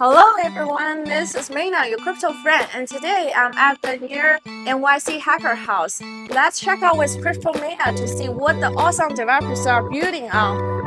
Hello everyone, this is Meina, your crypto friend, and today I'm at the NEAR NYC Hacker House. Let's check out with Crypto Meina to see what the awesome developers are building on.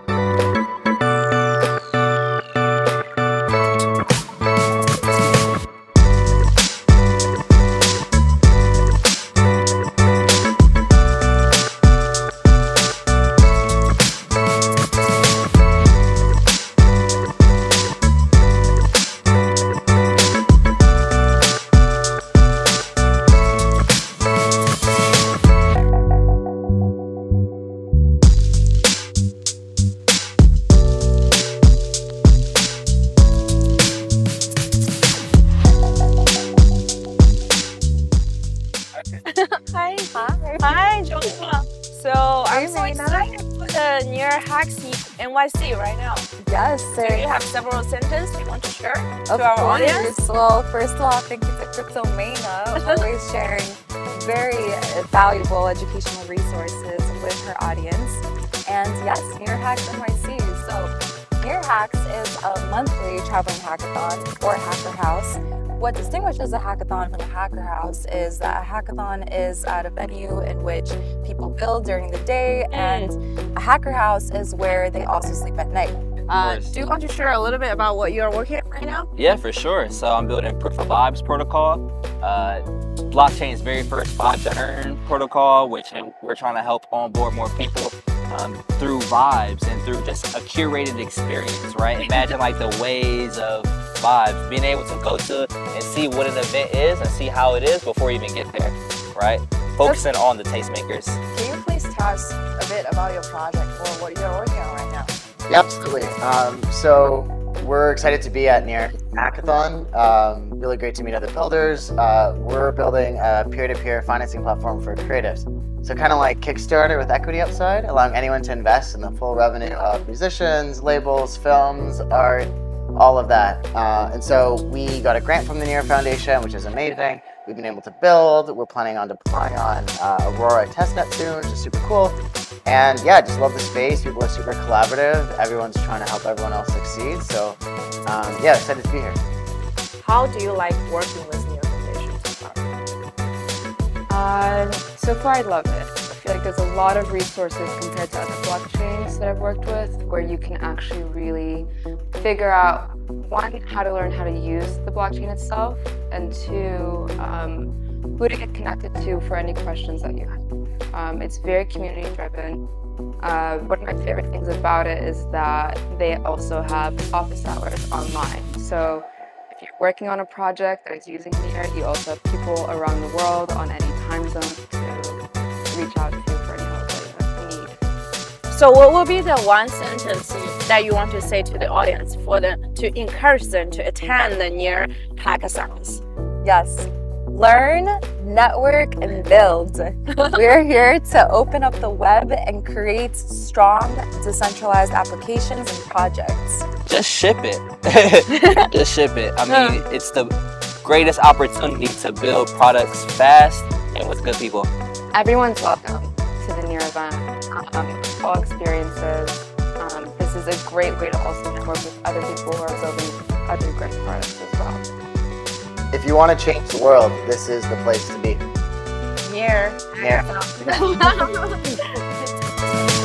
Hi, Joshua. So I'm so excited for the NEAR Hacks NYC right now. Yes, sir. So you have several sentences you want to share to our audience? Well, first of all, thank you to Crypto Meina, always sharing very valuable educational resources with her audience. And yes, NEAR Hacks NYC. So NEAR Hacks is a monthly traveling hackathon or hacker house. What distinguishes a hackathon from a hacker house is that a hackathon is at a venue in which people build during the day, and a hacker house is where they also sleep at night. Do you want to share a little bit about what you are working at right now? Yeah, for sure. So I'm building Proof of Vibes protocol, blockchain's very first Vibes-to-Earn protocol, which we're trying to help onboard more people through vibes and through just a curated experience, right? Imagine like the ways of vibes, being able to go to and see what an event is and see how it is before you even get there, right? Focusing on the tastemakers. Can you please tell us a bit about your project or what you're working on right now? Yeah, absolutely. So we're excited to be at NEAR Hackathon. Really great to meet other builders. We're building a peer-to-peer financing platform for creatives. So kind of like Kickstarter with equity upside, allowing anyone to invest in the full revenue of musicians, labels, films, art, all of that. And so we got a grant from the NEAR Foundation, which is amazing. We've been able to build. We're planning on deploying on Aurora testnet soon, which is super cool. And yeah, just love the space. People are super collaborative. Everyone's trying to help everyone else succeed. So yeah, excited to be here. How do you like working with NEAR Foundation so far? So far, I love it. I feel like there's a lot of resources compared to other blockchains that I've worked with where you can actually really figure out, one, how to learn how to use the blockchain itself, and two, who to get connected to for any questions that you have. It's very community driven. One of my favorite things about it is that they also have office hours online. So if you're working on a project that is using NEAR, you also have people around the world on any time zone to reach out to you for any help that you need. So what will be the one sentence that you want to say to the audience to encourage them to attend the NEAR Hackathons? Yes. Learn, network, and build. We're here to open up the web and create strong, decentralized applications and projects. Just ship it. Just ship it. I mean, it's the greatest opportunity to build products fast and with good people. Everyone's welcome to the NEAR event, all experiences. This is a great way to also network with other people who are building other great products as well. If you want to change the world, this is the place to be. NEAR. NEAR.